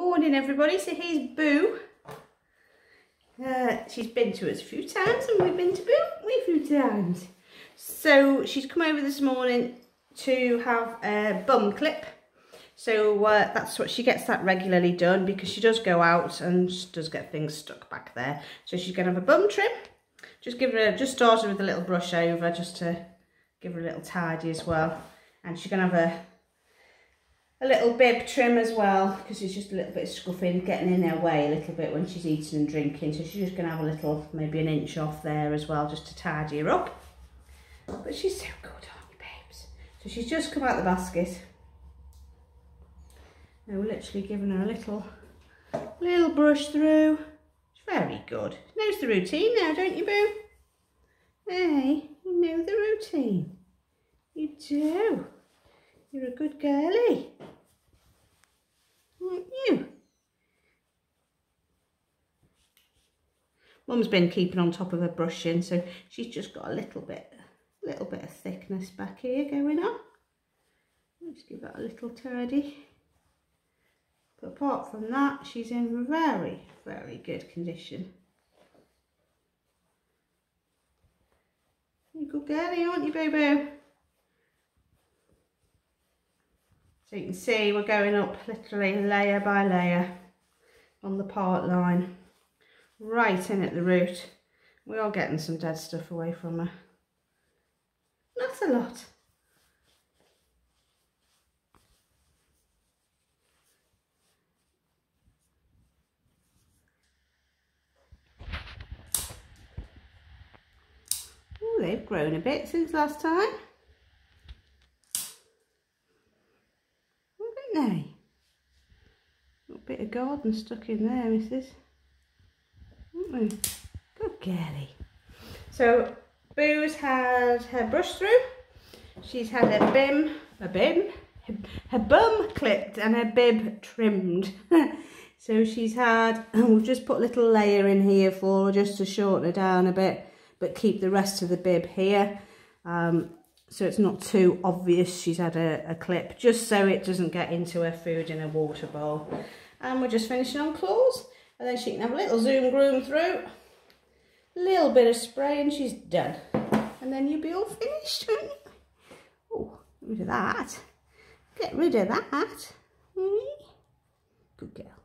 Morning everybody. So here's Boo. She's been to us a few times and we've been to Boo a few times. So she's come over this morning to have a bum clip. So that's what she gets that regularly done because she does go out and she does get things stuck back there. So she's going to have a bum trim. Just started with a little brush over just to give her a little tidy as well. And she's going to have a little bib trim as well because it's just a little bit of scuffing getting in her way a little bit when she's eating and drinking, so she's just gonna have a little, maybe an inch off there as well, just to tidy her up. But she's so good, aren't you, babes? So she's just come out the basket and we're literally giving her a little brush through. She's very good. She knows the routine now, don't you, Boo? Hey, you know the routine, you do. You're a good girlie, aren't you? Mum's been keeping on top of her brushing, so she's just got a little bit of thickness back here going on. Let's give that a little tidy. But apart from that, she's in very, very good condition. You're a good girlie, aren't you, Boo Boo? So you can see we're going up literally layer by layer on the part line, right in at the root. We are getting some dead stuff away from her. Not a lot. Oh, they've grown a bit since last time. No. Little bit of garden stuck in there, missus. Good girlie. So Boo's had her brush through. She's had her her bum clipped and her bib trimmed. So she's had, we've just put a little layer in here for her just to shorten her down a bit, but keep the rest of the bib here. So it's not too obvious she's had a clip, just so it doesn't get into her food in a water bowl. And we're just finishing on claws, and then she can have a little zoom groom through, a little bit of spray, and she's done. And then you'll be all finished, won't you? Oh, get rid of that. Get rid of that. Good girl.